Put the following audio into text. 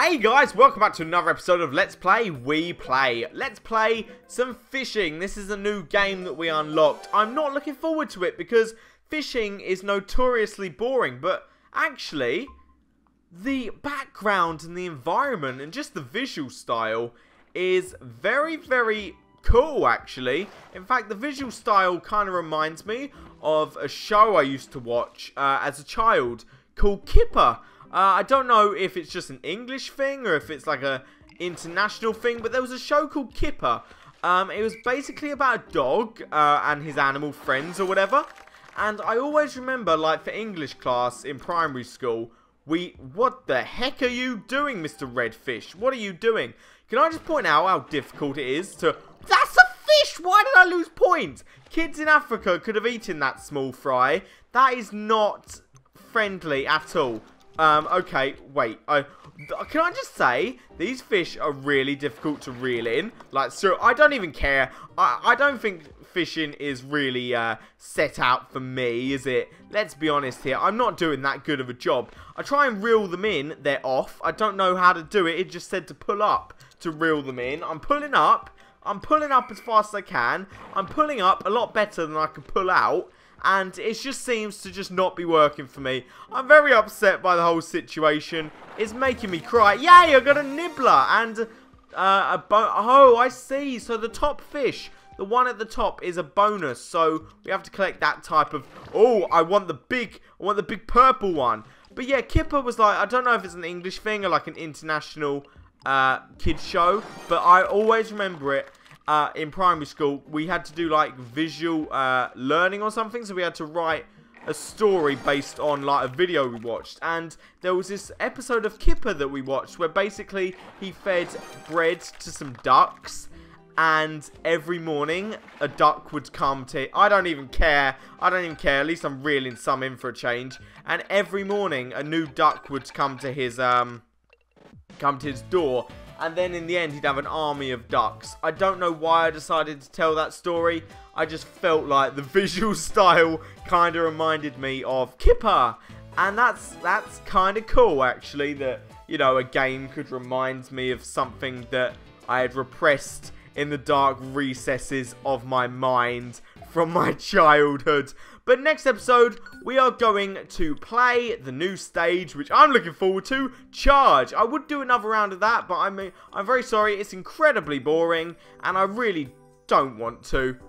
Hey guys, welcome back to another episode of Let's Play We Play. Let's play some fishing. This is a new game that we unlocked. I'm not looking forward to it because fishing is notoriously boring, but actually, the background and the environment and just the visual style is very, very cool, actually. In fact, the visual style kind of reminds me of a show I used to watch as a child called Kipper. I don't know if it's just an English thing or if it's like a international thing, but there was a show called Kipper. It was basically about a dog and his animal friends or whatever. And I always remember, like, for English class in primary school, what the heck are you doing, Mr. Redfish? What are you doing? Can I just point out how difficult it is to... That's a fish! Why did I lose points? Kids in Africa could have eaten that small fry. That is not friendly at all. Okay, wait, can I just say, these fish are really difficult to reel in, like, so I don't even care, I don't think fishing is really, set out for me, is it? Let's be honest here, I'm not doing that good of a job. I try and reel them in, they're off, I don't know how to do it, it just said to pull up, to reel them in. I'm pulling up as fast as I can, I'm pulling up a lot better than I can pull out. And it just seems to just not be working for me. I'm very upset by the whole situation. It's making me cry. Yay, I got a nibbler and a bone. Oh, I see. So the top fish, the one at the top, is a bonus. So we have to collect that type of... Oh, I want the big purple one. But yeah, Kipper was like... I don't know if it's an English thing or like an international kids show. But I always remember it. In primary school, we had to do, like, visual learning or something. So we had to write a story based on, like, a video we watched. And there was this episode of Kipper that we watched where basically he fed bread to some ducks. And every morning, a duck would come to... I don't even care. I don't even care. At least I'm reeling some in for a change. And every morning, a new duck would come to his door. And then in the end, he'd have an army of ducks. I don't know why I decided to tell that story. I just felt like the visual style kind of reminded me of Kipper. And that's kind of cool, actually, that, you know, a game could remind me of something that I had repressed in the dark recesses of my mind from my childhood. But next episode, we are going to play the new stage, which I'm looking forward to, Charge. I would do another round of that, but I'm very sorry, it's incredibly boring, and I really don't want to.